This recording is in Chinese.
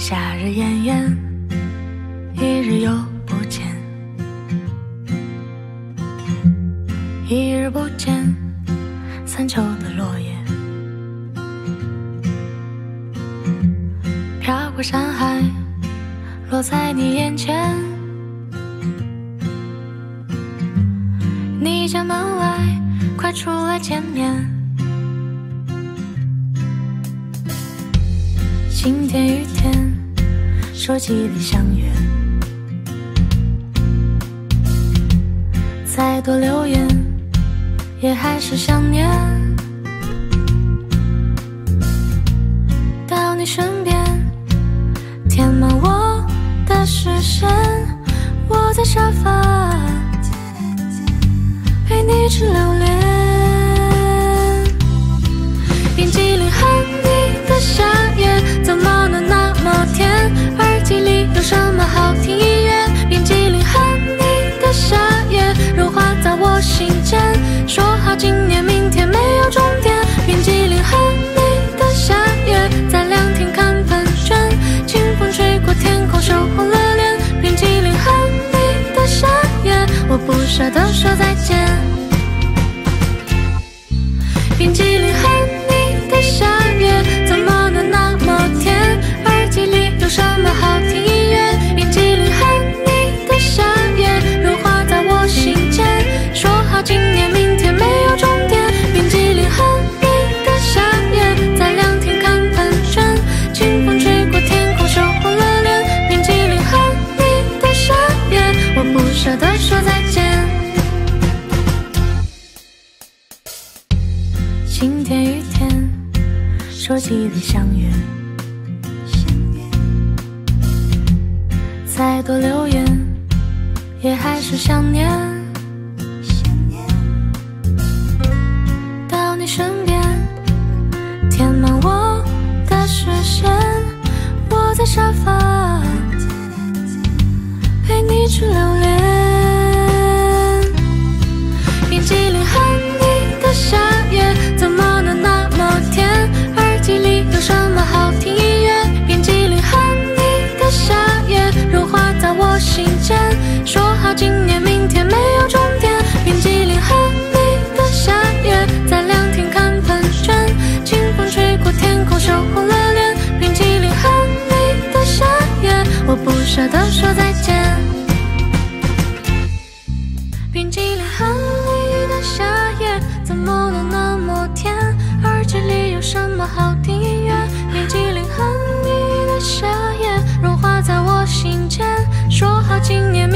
夏日炎炎，一日又不见，一日不见三秋的落叶，飘过山海，落在你眼前。你家门外，快出来见面。 晴天雨天，手机里相约，再多留言也还是想念。到你身边，填满我的视线，窝在沙发，陪你吃榴莲，冰淇淋和你的夏夜。 什么好听音乐？冰淇淋和你的夏夜，融化在我心间。说好今年明天没有终点。冰淇淋和你的夏夜，在凉亭看喷泉，清风吹过天空，羞红了脸。冰淇淋和你的夏夜，我不舍得说再见。冰淇淋和你的夏夜，怎么能那么甜？耳机里有什么好听？ 今年明天没有终点，冰淇淋和你的夏夜，在凉亭看喷泉，清风吹过天空，羞红了脸。冰淇淋和你的夏夜，我不舍得说再见。晴天雨天，手机里相约，再多留言也还是想念。 身边填满我的视线，窝在沙发陪你吃榴莲。冰淇淋和你的夏夜，怎么能那么甜？耳机里有什么好听音乐？冰淇淋和你的夏夜，融化在我心间。说好今年明天没有终点。冰淇淋和你的夏夜，在凉。 羞红了脸，冰淇淋和你的夏夜，我不舍得说再见。冰淇淋和你的夏夜，怎么能那么甜？耳机里有什么好听音乐？冰淇淋和你的夏夜，融化在我心间。说好今年。